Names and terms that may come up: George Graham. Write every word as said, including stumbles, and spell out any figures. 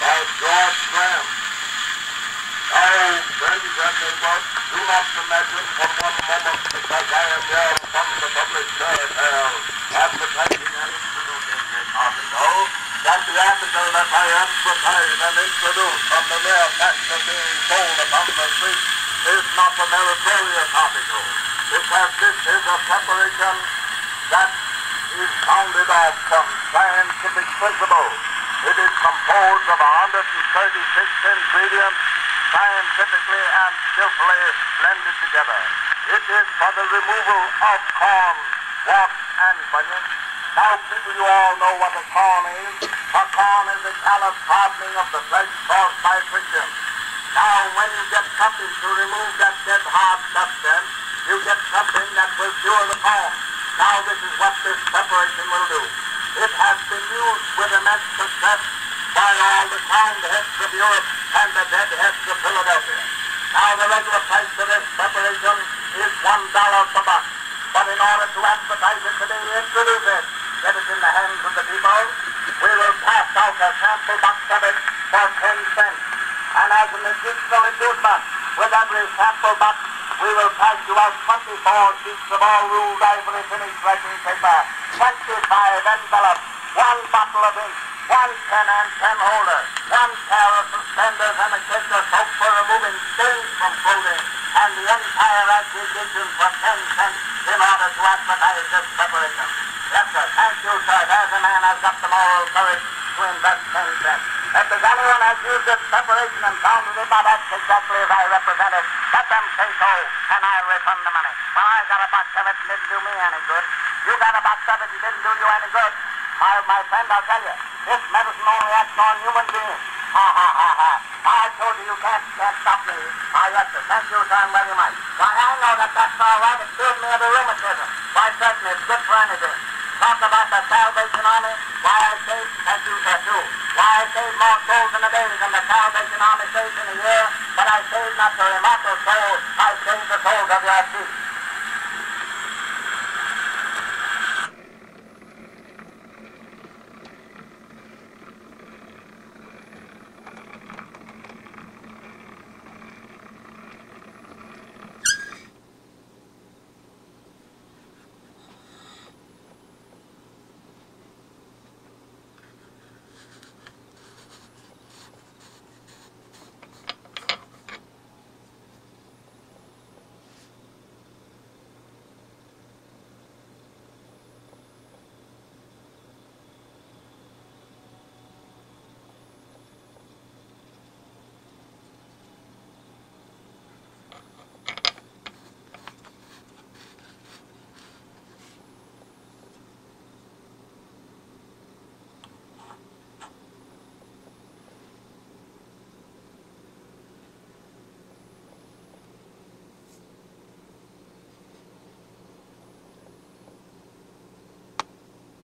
by George Graham. Oh, friends and neighbors, do not imagine for one moment because I am here from the public service advertising and introducing this article that the article that I advertise and introduce from the mere fact of being sold upon the street is not a meritorious article, because this is a separation that is founded upon scientific principles. It is composed of one hundred thirty-six ingredients scientifically and skillfully blended together. It is for the removal of corn, wart, and bunions. Now, people, you all know what a corn is. A corn is a callous hardening of the flesh caused by friction. Now, when you get something to remove that dead hard substance, you get something that will cure the corn. Now, this is what this separation will do. It has been used with immense success by all the crowned heads of Europe and the dead heads of Philadelphia. Now, the regular price for this preparation is one dollar per box. But in order to advertise it today, introduce it, get it in the hands of the people. We will pass out a sample box of it for ten cents. And as an additional inducement, with every sample box, we will pass you out twenty-four sheets of all ruled ivory finished writing paper, twenty-five envelopes, one bottle of ink, one pen and pen holder, one pair of suspenders and a case of soap for removing stains from clothing, and the entire acquisition for ten cents in order to advertise this preparation. Yes, sir. Thank you, sir. There's a man has got the moral courage to invest ten cents. If there's anyone has used this preparation and found it not acts exactly as I represent it, let them say so, and I'll refund the money. Well, I got a box of it and didn't do me any good. You got a box of it and didn't do you any good. My, my friend, I'll tell you, this medicine only acts on human beings. Ha, ha, ha, ha. I told you you can't, can't stop me. Ah, yes, sir. Thank you, sir, very much. Why, I know that that's all right. It cured me of the rheumatism. Why, certainly, it's good for anything. Talk about the Salvation Army. Why, I say, thank you, sir, too. Why, I save more souls in a day than the Salvation Army saves in a year, but I save not the remarkable soul, I save the souls of your sheep.